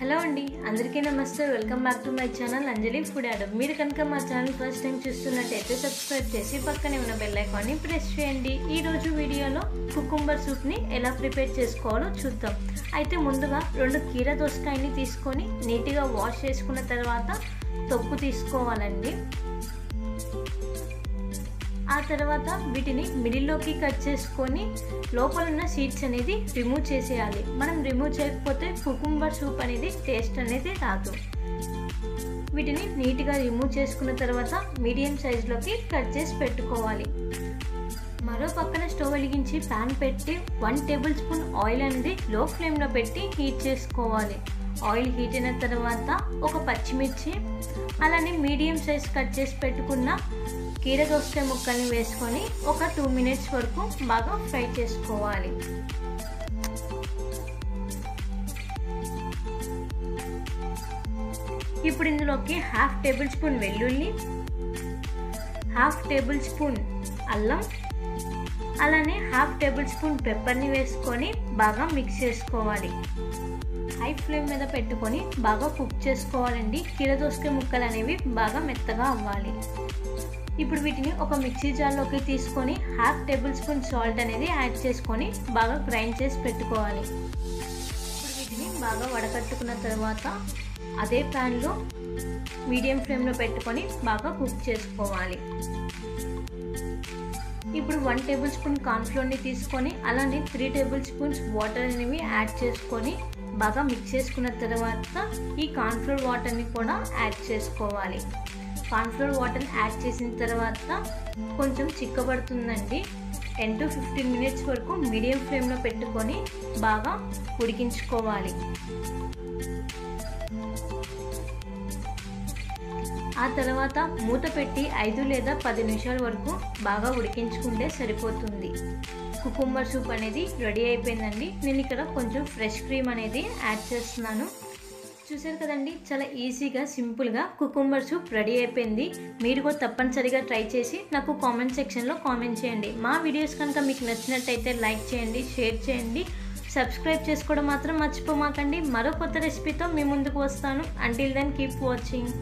Hello अंडी अंदरिकी नमस्ते welcome back to my channel Anjali food आडो। मीरु कनुक मा चैनल फर्स्ट टाइम चूस्तुन्नट्लयिते सब्सक्राइब चेसी पक्कने उन्न बेल ऐकान नि प्रेस चेयंडी। ई रोजु वीडियोलो कुकुंबर सूप नि एला प्रिपेर चेसुकोवालो चूद्दाम। अयिते मुंदुगा रेंडु कीरा दोसकायनि तीसुकोनि नीटिगा वाश चेसुकुन्न तर्वात तोक्कु तीसुकोवालंडी। आ तर्वात वीटिनि मिडिल्लोकी कट चेसुकोनि లోపల ఉన్న సీడ్స్ అనేది రిమూవ్ చేయాలి। మనం రిమూవ్ చేయకపోతే కుకుంబర్ సూప్ అనేది టేస్ట్ అనేది రాదు। వీటిని నీట్ గా రిమూవ్ చేసుకున్న తర్వాత మీడియం సైజ్ లోకి కట్ చేసి పెట్టుకోవాలి। మరో పక్కన స్టవ్ వెలిగించి పాన్ పెట్టి 1 టేబుల్ స్పూన్ ఆయిల్ అనేది లో ఫ్లేమ్ లో పెట్టి హీట్ చేసుకోవాలి। ఆయిల్ హీట్ అయిన తర్వాత ఒక పచ్చిమిర్చి అలానే మీడియం సైజ్ కట్ చేసి పెట్టుకున్న కీర దోసకాయ ముక్కల్ని వేసుకొని ఒక 2 నిమిషాల వరకు బాగా ఫ్రై చేసుకోవాలి। ఇప్పుడు ఇందులోకి 1/2 టేబుల్ స్పూన్ వెల్లుల్లి, 1/2 టేబుల్ స్పూన్ అల్లం అలానే 1/2 టేబుల్ స్పూన్ పెప్పర్ ని వేసుకొని బాగా మిక్స్ చేసుకోవాలి। హై ఫ్లేమ్ మీద పెట్టుకొని బాగా కుక్ చేసుకోవాలండి। కీర దోసకాయ ముక్కలు అనేవి బాగా మెత్తగా అవ్వాలి। ఇప్పుడు వీటిని ఒక మిక్సీ జార్ లోకి తీసుకొని 1/2 టేబుల్ స్పూన్ సాల్ట్ అనేది యాడ్ చేసుకొని బాగా గ్రైండ్ చేసి పెట్టుకోవాలి। ఇప్పుడు వీటిని బాగా వడకట్టుకున్న తర్వాత అదే పాన్ లో మీడియం ఫ్లేమ్ లో పెట్టుకొని బాగా కుక్ చేసుకోవాలి। ఇప్పుడు 1 టేబుల్ స్పూన్ కార్న్ ఫ్లోర్ ని తీసుకొని అలానే 3 టేబుల్ స్పూన్స్ వాటర్ అనేవి యాడ్ చేసుకొని బాగా మిక్స్ చేసుకున్న తర్వాత ఈ కార్న్ ఫ్లోర్ వాటర్ ని కూడా యాడ్ చేసుకోవాలి। కార్న్ఫ్లోర్ వాటర్ యాడ్ చేసిన తర్వాత కొంచెం చిక్కబడుతుందండి। 10 to 15 మినిట్స్ వరకు మీడియం ఫ్లేమ్లో పెట్టుకొని బాగా ఉడికించుకోవాలి। ఆ తర్వాత మూత పెట్టి 5 లేదా 10 నిమిషాల వరకు బాగా ఉడికించుకుంటే సరిపోతుంది। కుకుంబర్ సూప్ అనేది రెడీ అయిపోయిందండి। నేను ఇక్కడ కొంచెం ఫ్రెష్ క్రీమ్ అనేది యాడ్ చేస్తున్నాను। చూశారు కదండి, చాలా ఈజీగా సింపుల్గా కుకుంబర్ సూప్ రెడీ అయిపోయింది। మీరు కూడా తప్పనిసరిగా ట్రై చేసి నాకు కామెంట్ సెక్షన్లో కామెంట్ చేయండి। మా వీడియోస్ కనుక మీకు నచ్చినట్టయితే లైక్ చేయండి, షేర్ చేయండి, సబ్స్క్రైబ్ చేసుకోవడం మాత్రం మర్చిపోమాకండి। మరో కొత్త రెసిపీతో మీ ముందుకు వస్తాను। Until then keep watching.